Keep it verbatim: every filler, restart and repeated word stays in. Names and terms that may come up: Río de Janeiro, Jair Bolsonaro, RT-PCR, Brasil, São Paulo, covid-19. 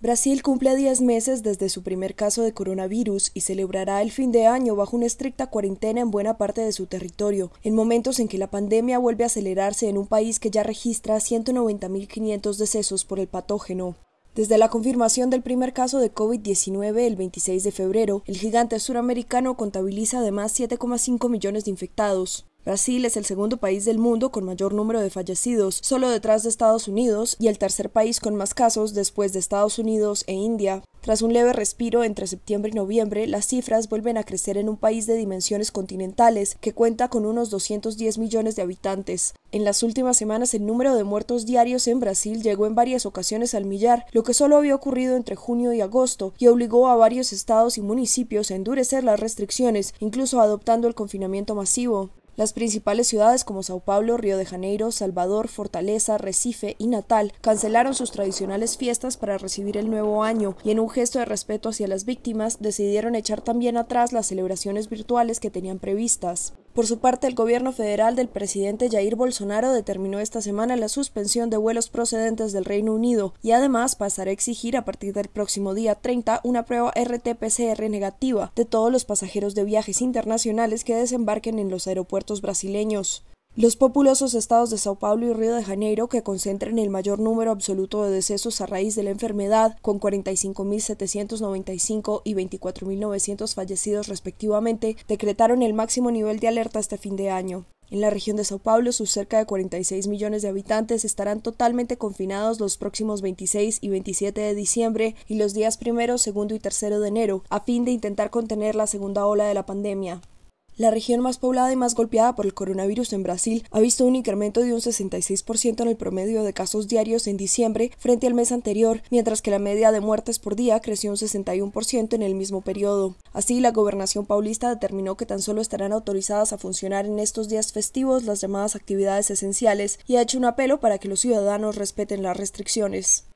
Brasil cumple diez meses desde su primer caso de coronavirus y celebrará el fin de año bajo una estricta cuarentena en buena parte de su territorio, en momentos en que la pandemia vuelve a acelerarse en un país que ya registra ciento noventa mil quinientos decesos por el patógeno. Desde la confirmación del primer caso de COVID diecinueve el veintiséis de febrero, el gigante suramericano contabiliza además siete coma cinco millones de infectados. Brasil es el segundo país del mundo con mayor número de fallecidos, solo detrás de Estados Unidos, y el tercer país con más casos después de Estados Unidos e India. Tras un leve respiro entre septiembre y noviembre, las cifras vuelven a crecer en un país de dimensiones continentales que cuenta con unos doscientos diez millones de habitantes. En las últimas semanas, el número de muertos diarios en Brasil llegó en varias ocasiones al millar, lo que solo había ocurrido entre junio y agosto, y obligó a varios estados y municipios a endurecer las restricciones, incluso adoptando el confinamiento masivo. Las principales ciudades como São Paulo, Río de Janeiro, Salvador, Fortaleza, Recife y Natal cancelaron sus tradicionales fiestas para recibir el nuevo año y en un gesto de respeto hacia las víctimas decidieron echar también atrás las celebraciones virtuales que tenían previstas. Por su parte, el gobierno federal del presidente Jair Bolsonaro determinó esta semana la suspensión de vuelos procedentes del Reino Unido y además pasará a exigir a partir del próximo día treinta una prueba R T P C R negativa de todos los pasajeros de viajes internacionales que desembarquen en los aeropuertos brasileños. Los populosos estados de Sao Paulo y Río de Janeiro, que concentran el mayor número absoluto de decesos a raíz de la enfermedad, con cuarenta y cinco mil setecientos noventa y cinco y veinticuatro mil novecientos fallecidos respectivamente, decretaron el máximo nivel de alerta este fin de año. En la región de Sao Paulo, sus cerca de cuarenta y seis millones de habitantes estarán totalmente confinados los próximos veintiséis y veintisiete de diciembre y los días primero, segundo y tercero de enero, a fin de intentar contener la segunda ola de la pandemia. La región más poblada y más golpeada por el coronavirus en Brasil ha visto un incremento de un sesenta y seis por ciento en el promedio de casos diarios en diciembre frente al mes anterior, mientras que la media de muertes por día creció un sesenta y uno por ciento en el mismo periodo. Así, la gobernación paulista determinó que tan solo estarán autorizadas a funcionar en estos días festivos las llamadas actividades esenciales y ha hecho un apelo para que los ciudadanos respeten las restricciones.